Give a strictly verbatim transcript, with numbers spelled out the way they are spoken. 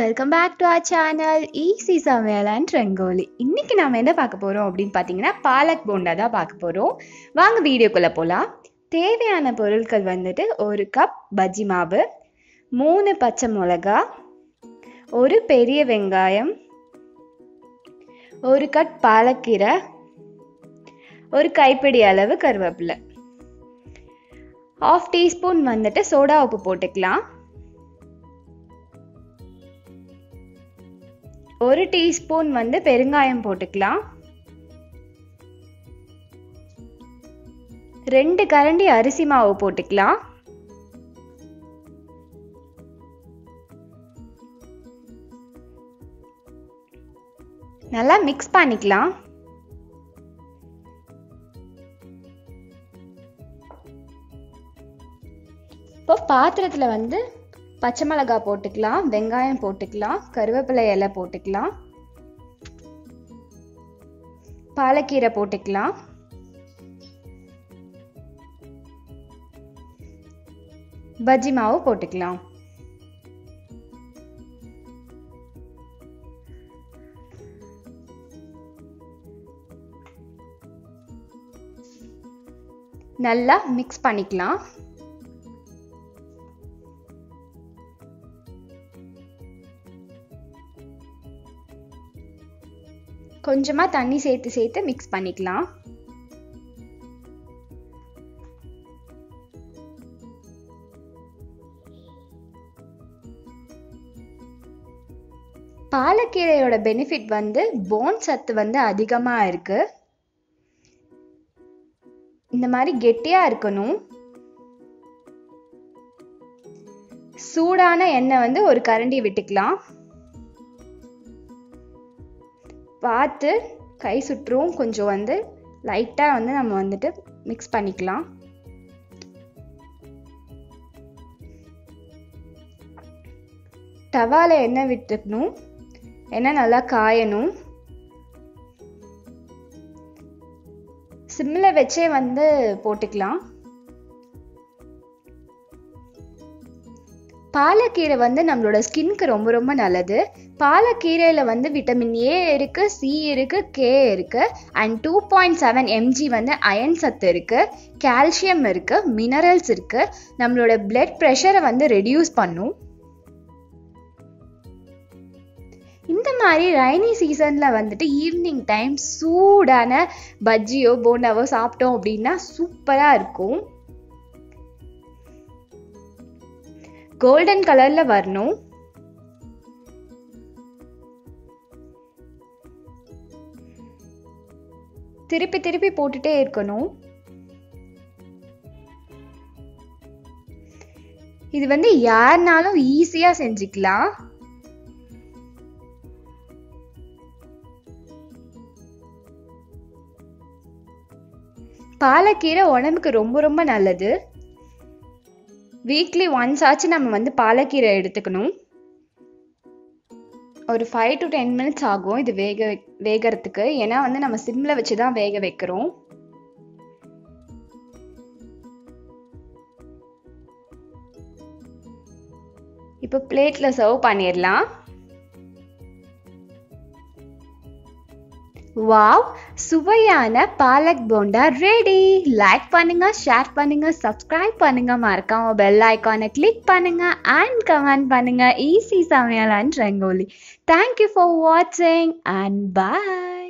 welcome back to our channel. Easy Samayal and Rangoli. இன்னைக்கு நாம என்ன பார்க்க போறோம் அப்படினு பாத்தீங்கன்னா பாலக் போண்டா தான் பார்க்க போறோம். வாங்க வீடியோக்குள்ள போலாம். தேவையான பொருட்கள் வந்துட்டு ஒரு கப் பஜ்ஜி மாவு, மூணு பச்சை மிளகாய், ஒரு பெரிய வெங்காயம், ஒரு கட் பாலக்கீரை, ஒரு கைப்பிடி அளவு கருவேப்பிலை, half teaspoon வந்துட்டு சோடா உப்பு போட்டுக்கலாம், ஒரு டீஸ்பூன் வந்து பெருங்காயம் போட்டுக்கலாம், ரெண்டு கரண்டி அரிசி மாவு போட்டுக்கலாம், நல்லா மிக்ஸ் பண்ணிக்கலாம். இப்போ பாத்திரத்துல வந்து பச்சை மிளகாய் போட்டுக்கலாம், வெங்காயம் போட்டுக்கலாம், கருவேப்பிலை இலை போட்டுக்கலாம், பாலக்கீரை போட்டுக்கலாம், பஜ்ஜி மாவு போட்டுக்கலாம். நல்லா மிக்ஸ் பண்ணிக்கலாம். கொஞ்சமா தண்ணி சேர்த்து சேர்த்து மிக்ஸ் பண்ணிக்கலாம். பாலக்கீரையோட பெனிஃபிட் வந்து போன் சத்து வந்து அதிகமா இருக்கு. இந்த மாதிரி கெட்டியா இருக்கணும். சூடான எண்ணெய் வந்து ஒரு கரண்டி விட்டுக்கலாம். பார்த்து கை சுற்றும் கொஞ்சம் வந்து லைட்டாக வந்து நம்ம வந்துட்டு மிக்ஸ் பண்ணிக்கலாம். தவால எண்ணெய் விட்டுக்கணும், எண்ணெய் நல்லா காயணும். சிம்மில் வச்சே வந்து போட்டுக்கலாம். பாலக்கீரை வந்து நம்மளோட ஸ்கின்க்கு ரொம்ப ரொம்ப நல்லது. பாலக்கீரையில வந்து விட்டமின் ஏ இருக்கு, சி இருக்கு, கே இருக்கு, and two point seven mg வந்து அயன் சத்து இருக்கு, கால்சியம் இருக்கு, மினரல்ஸ் இருக்கு. நம்மளோட பிளட் ப்ரெஷரை வந்து ரெடியூஸ் பண்ணும். இந்த மாதிரி ரெய்னி சீசன்ல வந்துட்டு ஈவினிங் டைம் சூடான பஜ்ஜியோ போண்டாவோ சாப்பிட்டோம் அப்படின்னா சூப்பரா இருக்கும். கோல்டன் கலர்ல வரணும். திருப்பி திருப்பி போட்டுட்டே இருக்கணும். இது வந்து யாருனாலும் ஈஸியா செஞ்சுக்கலாம். பாலக்கீரை உடம்புக்கு ரொம்ப ரொம்ப நல்லது. வீக்லி ஒன்ஸ் ஆச்சு நம்ம வந்து பாலக்கீரை எடுத்துக்கணும். ஒரு ஃபைவ் டு டென் மினிட்ஸ் ஆகும் இது வேக வேகிறதுக்கு. ஏன்னா வந்து நம்ம சிம்ல வச்சுதான் வேக வைக்கிறோம். இப்போ பிளேட்ல சர்வ் பண்ணிடலாம். வாவ், சுவையான பாலக் போண்டா ரெடி. லைக் பண்ணுங்க, ஷேர் பண்ணுங்க, சப்ஸ்கிரைப் பண்ணுங்க, மறக்காம பெல் ஐக்கானை கிளிக் பண்ணுங்க அண்ட் கமெண்ட் பண்ணுங்க. ஈஸி சமையல் அண்ட் ரங்கோலி. தேங்க்யூ ஃபார் வாட்சிங் அண்ட் பாய்.